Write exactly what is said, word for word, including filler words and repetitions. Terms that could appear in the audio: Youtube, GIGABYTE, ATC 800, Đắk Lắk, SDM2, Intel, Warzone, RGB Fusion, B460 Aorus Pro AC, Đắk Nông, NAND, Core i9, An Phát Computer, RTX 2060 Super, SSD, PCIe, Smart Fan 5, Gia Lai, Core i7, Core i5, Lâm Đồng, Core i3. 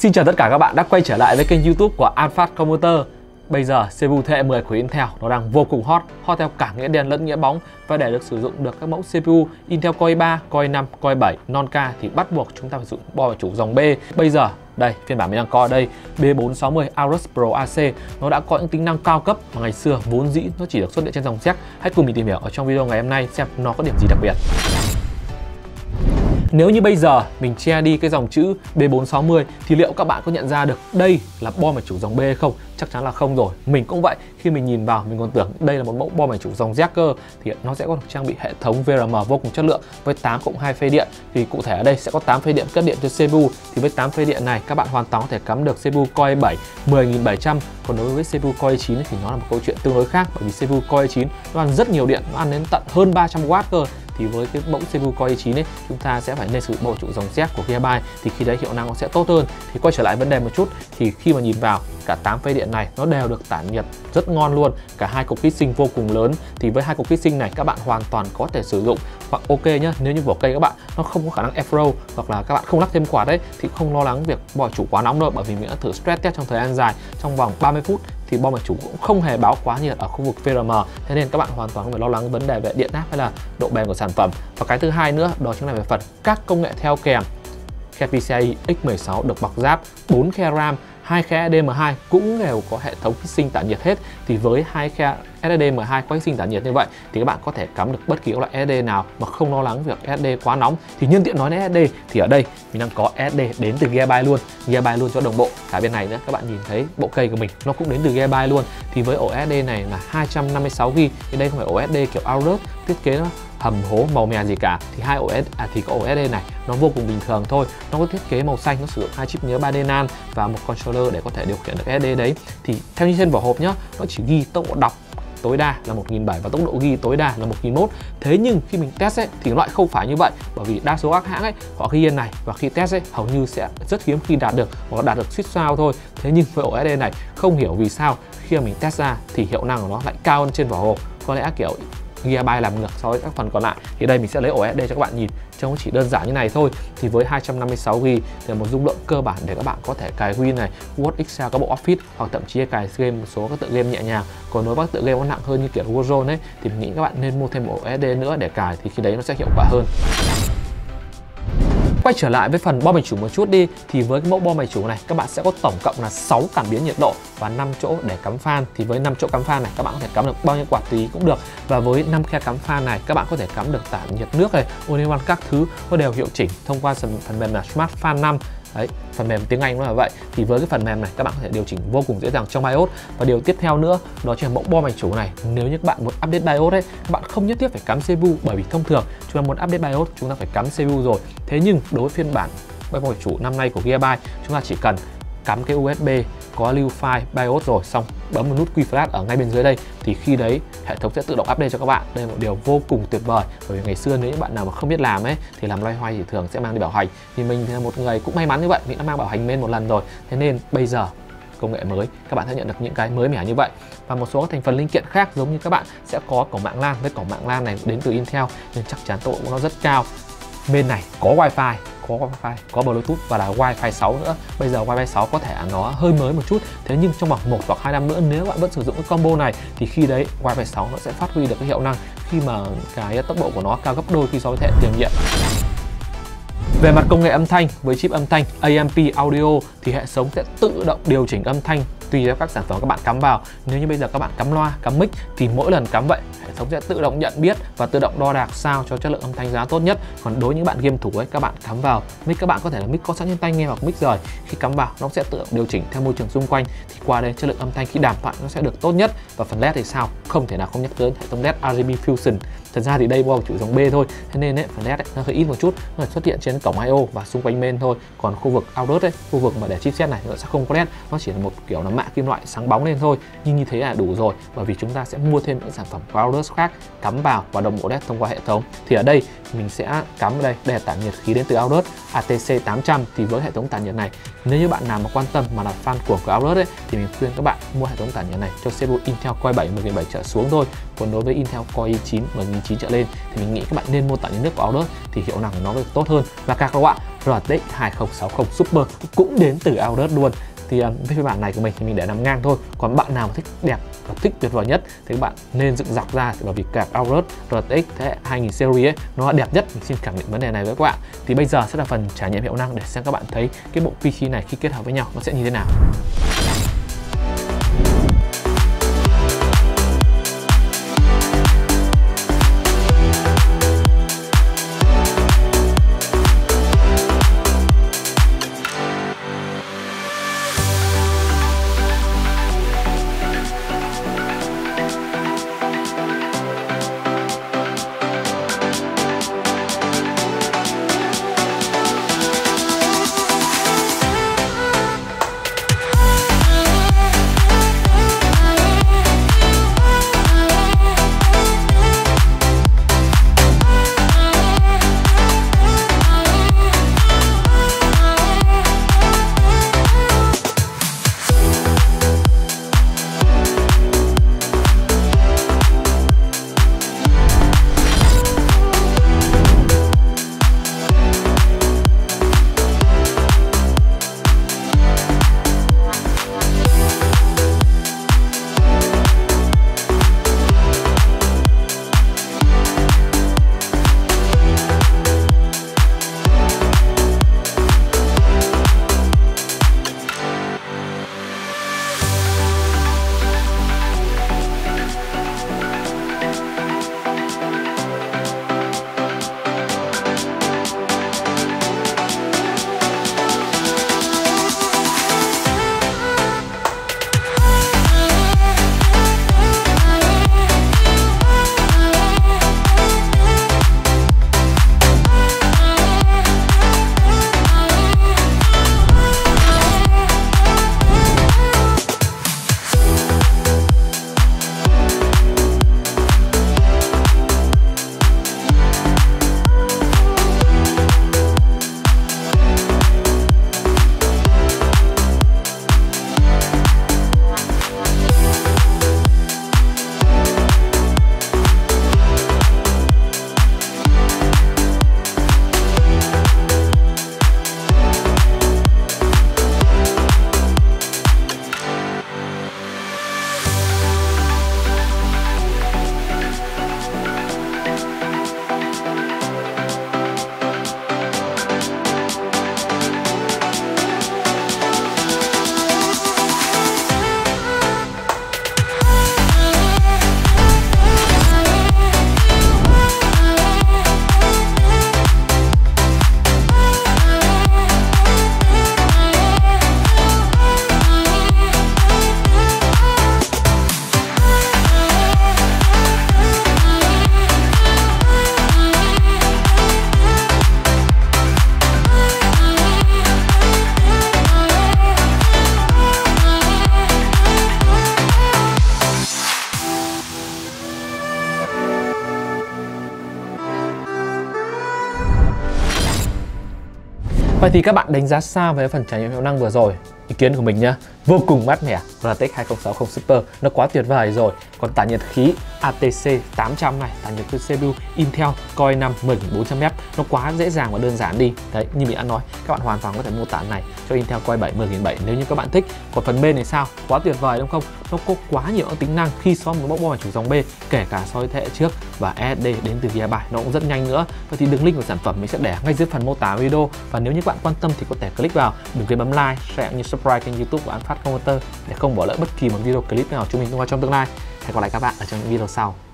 Xin chào tất cả các bạn đã quay trở lại với kênh YouTube của An Phát Computer. Bây giờ xê pê u thế hệ mười của Intel nó đang vô cùng hot, hot theo cả nghĩa đen lẫn nghĩa bóng, và để được sử dụng được các mẫu xê pê u Intel Core i ba, Core i năm, Core i bảy, Non-K thì bắt buộc chúng ta phải sử dụng bo chủ dòng B. Bây giờ đây, phiên bản mình đang có ở đây, B bốn sáu mươi Aorus Pro a xê, nó đã có những tính năng cao cấp mà ngày xưa vốn dĩ nó chỉ được xuất hiện trên dòng Z. Hãy cùng mình tìm hiểu ở trong video ngày hôm nay xem nó có điểm gì đặc biệt. Nếu như bây giờ mình che đi cái dòng chữ B bốn sáu mươi thì liệu các bạn có nhận ra được đây là bo mạch chủ dòng B hay không? Chắc chắn là không rồi. Mình cũng vậy, khi mình nhìn vào mình còn tưởng đây là một mẫu bo mạch chủ dòng Z cơ, thì nó sẽ có được trang bị hệ thống vê rờ em vô cùng chất lượng với tám cộng hai phây điện. Thì cụ thể ở đây sẽ có tám phây điện cất điện cho xê pê u. Thì với tám phây điện này các bạn hoàn toàn có thể cắm được xê pê u Core i bảy mười nghìn bảy trăm. Còn đối với xê pê u Core i chín thì nó là một câu chuyện tương đối khác, bởi vì xê pê u Core i chín nó ăn rất nhiều điện, nó ăn đến tận hơn ba trăm oát cơ. Thì với cái mẫu xê pê u Core i chín ấy, chúng ta sẽ phải nên sử dụng bộ chủ dòng Z của GIGABYTE thì khi đấy hiệu năng nó sẽ tốt hơn. Thì quay trở lại vấn đề một chút, thì khi mà nhìn vào cả tám phây điện này nó đều được tản nhiệt rất ngon luôn, cả hai cục hít sinh vô cùng lớn. Thì với hai cục hít sinh này các bạn hoàn toàn có thể sử dụng, hoặc ok nhá, nếu như vỏ cây các bạn nó không có khả năng airflow hoặc là các bạn không lắp thêm quạt đấy thì không lo lắng việc bo chủ quá nóng đâu, bởi vì mình đã thử stress test trong thời gian dài, trong vòng ba mươi phút thì bo mạch chủ cũng không hề báo quá nhiệt ở khu vực vê rờ em, thế nên các bạn hoàn toàn không phải lo lắng vấn đề về điện áp hay là độ bền của sản phẩm. Và cái thứ hai nữa đó chính là về phần các công nghệ theo kèm. Khe PCIe X mười sáu được bọc giáp, bốn khe RAM, hai khe ét đê em hai cũng đều có hệ thống hít sinh tản nhiệt hết. Thì với hai khe ét ét đê em hai có hít sinh tản nhiệt như vậy thì các bạn có thể cắm được bất kỳ loại ét ét đê nào mà không lo lắng việc ét ét đê quá nóng. Thì nhân tiện nói đến ét ét đê thì ở đây mình đang có ét ét đê đến từ GIGABYTE luôn, GIGABYTE luôn cho đồng bộ. Cả bên này nữa các bạn nhìn thấy bộ cây của mình nó cũng đến từ GIGABYTE luôn. Thì với ổ ét ét đê này là hai trăm năm mươi sáu gi ga bai, thì đây không phải ổ ét ét đê kiểu Aorus thiết kế nó hầm hố màu mè gì cả. Thì hai ổ à, thì có ổ ét ét đê này nó vô cùng bình thường thôi, nó có thiết kế màu xanh, nó sử dụng hai chip nhớ ba đê NAND và một controller để có thể điều khiển được ét ét đê đấy. Thì theo như trên vỏ hộp nhá, nó chỉ ghi tốc độ đọc tối đa là một nghìn bảy trăm và tốc độ ghi tối đa là một nghìn một trăm. Thế nhưng khi mình test ấy, thì loại không phải như vậy, bởi vì đa số các hãng ấy họ ghi yên này và khi test ấy, hầu như sẽ rất hiếm khi đạt được, hoặc đạt được suýt sao thôi. Thế nhưng với ổ ét ét đê này không hiểu vì sao khi mà mình test ra thì hiệu năng của nó lại cao hơn trên vỏ hộp. Có lẽ kiểu GIGABYTE làm ngược so với các phần còn lại. Thì đây mình sẽ lấy ổ ét ét đê cho các bạn nhìn trông chỉ đơn giản như này thôi. Thì với hai trăm năm mươi sáu gi ga bai là một dung lượng cơ bản để các bạn có thể cài Win này, Word, Excel, các bộ Office, hoặc thậm chí cài game một số các tựa game nhẹ nhàng. Còn đối với các tựa game nó nặng hơn như kiểu Warzone ấy thì mình nghĩ các bạn nên mua thêm một ổ ét ét đê nữa để cài, thì khi đấy nó sẽ hiệu quả hơn. Quay trở lại với phần bo mạch chủ một chút đi, thì với cái mẫu bo mạch chủ này các bạn sẽ có tổng cộng là sáu cảm biến nhiệt độ và năm chỗ để cắm fan. Thì với năm chỗ cắm fan này các bạn có thể cắm được bao nhiêu quạt tí cũng được, và với năm khe cắm fan này các bạn có thể cắm được tản nhiệt nước này, onion các thứ nó đều hiệu chỉnh thông qua phần mềm là Smart Fan năm. Đấy, phần mềm tiếng Anh nó là vậy. Thì với cái phần mềm này các bạn có thể điều chỉnh vô cùng dễ dàng trong BIOS. Và điều tiếp theo nữa đó chính là mẫu bo mạch chủ này, nếu như các bạn muốn update BIOS ấy, các bạn không nhất thiết phải cắm xê pê u, bởi vì thông thường chúng ta muốn update BIOS chúng ta phải cắm xê pê u rồi. Thế nhưng đối với phiên bản bo mạch chủ năm nay của GIGABYTE, chúng ta chỉ cần cắm cái u ét bê có lưu file BIOS rồi xong bấm một nút Quick Flash ở ngay bên dưới đây, thì khi đấy hệ thống sẽ tự động update cho các bạn. Đây là một điều vô cùng tuyệt vời, bởi vì ngày xưa nếu những bạn nào mà không biết làm ấy thì làm loay hoay thì thường sẽ mang đi bảo hành. Thì mình là một người cũng may mắn như vậy, mình đã mang bảo hành lên một lần rồi. Thế nên bây giờ công nghệ mới các bạn sẽ nhận được những cái mới mẻ như vậy. Và một số các thành phần linh kiện khác giống như các bạn sẽ có cổng mạng LAN, với cổng mạng LAN này đến từ Intel nên chắc chắn tốc độ của nó rất cao. Bên này có Wi-Fi, có Wi-Fi, có Bluetooth và là Wi-Fi sáu nữa. Bây giờ Wi-Fi sáu có thể nó hơi mới một chút, thế nhưng trong vòng một hoặc hai năm nữa nếu bạn vẫn sử dụng cái combo này thì khi đấy Wi-Fi sáu nó sẽ phát huy được cái hiệu năng khi mà cái tốc độ của nó cao gấp đôi khi so với thế hệ tiền nhiệm. Về mặt công nghệ âm thanh, với chip âm thanh a em pê Audio thì hệ sống sẽ tự động điều chỉnh âm thanh tùy theo các sản phẩm các bạn cắm vào. Nếu như bây giờ các bạn cắm loa, cắm mic thì mỗi lần cắm vậy hệ thống sẽ tự động nhận biết và tự động đo đạc sao cho chất lượng âm thanh giá tốt nhất. Còn đối với những bạn game thủ ấy, các bạn cắm vào mic, các bạn có thể là mic có sẵn trên tay nghe hoặc mic rời, khi cắm vào nó sẽ tự động điều chỉnh theo môi trường xung quanh, thì qua đây chất lượng âm thanh khi đàm thoại nó sẽ được tốt nhất. Và phần led thì sao không thể nào không nhắc tới hệ thống led rờ giê bê Fusion. Thật ra thì đây bo mạch chủ dòng B thôi, thế nên ấy, phần led ấy, nó hơi ít một chút, nó xuất hiện trên cổng i o và xung quanh main thôi. Còn khu vực outdoor ấy, khu vực mà để chipset này nó sẽ không có led, nó chỉ là một kiểu là kim loại sáng bóng lên thôi. Nhưng như thế là đủ rồi, bởi vì chúng ta sẽ mua thêm những sản phẩm Aorus khác cắm vào và đồng bộ led thông qua hệ thống. Thì ở đây mình sẽ cắm vào đây, đây là tản nhiệt khí đến từ Aorus a tê xê tám trăm. Thì với hệ thống tản nhiệt này, nếu như bạn nào mà quan tâm mà là fan cuồng của Aorus ấy, thì mình khuyên các bạn mua hệ thống tản nhiệt này cho xê pê u Intel Core i bảy mười nghìn bảy trăm trở xuống thôi. Còn đối với Intel Core i chín mười nghìn chín trăm trở lên thì mình nghĩ các bạn nên mua tản nhiệt nước của Aorus, thì hiệu năng của nó được tốt hơn. Và các bạn rờ tê ích hai không sáu không Super cũng đến từ Aorus luôn. Thì um, với phiên bản này của mình thì mình để nằm ngang thôi. Còn bạn nào mà thích đẹp và thích tuyệt vời nhất thì các bạn nên dựng dọc ra, bởi vì cả Aorus rờ tê ix thế hai nghìn Series ấy, nó là đẹp nhất. Mình xin khẳng định vấn đề này với các bạn. Thì bây giờ sẽ là phần trải nghiệm hiệu năng để xem các bạn thấy cái bộ pê xê này khi kết hợp với nhau nó sẽ như thế nào. Vậy thì các bạn đánh giá sao về phần trải nghiệm hiệu năng vừa rồi? Ý kiến của mình nhá, vô cùng mát mẻ, rờ tê ix hai không sáu không Super nó quá tuyệt vời rồi. Còn tản nhiệt khí a tê xê tám trăm này, tản nhiệt khí xê pê u Intel Core i năm mười nghìn bốn trăm F nó quá dễ dàng và đơn giản đi. Đấy, như mình đã nói, các bạn hoàn toàn có thể mô tả này cho Intel Core i bảy mười nghìn bảy trăm nếu như các bạn thích. Còn phần B này sao? Quá tuyệt vời đúng không? Nó có quá nhiều tính năng khi so với mẫu bo chủ dòng B, kể cả so với thế hệ trước, và ét ét đê đến từ GIGABYTE nó cũng rất nhanh nữa. Vậy thì đường link của sản phẩm mình sẽ để ngay dưới phần mô tả video, và nếu như bạn quan tâm thì có thể click vào. Đừng quên bấm like, share như subscribe kênh YouTube của An Phát Computer để không bỏ lỡ bất kỳ một video clip nào chúng mình tung ra trong tương lai. Hẹn gặp lại các bạn ở trong những video sau.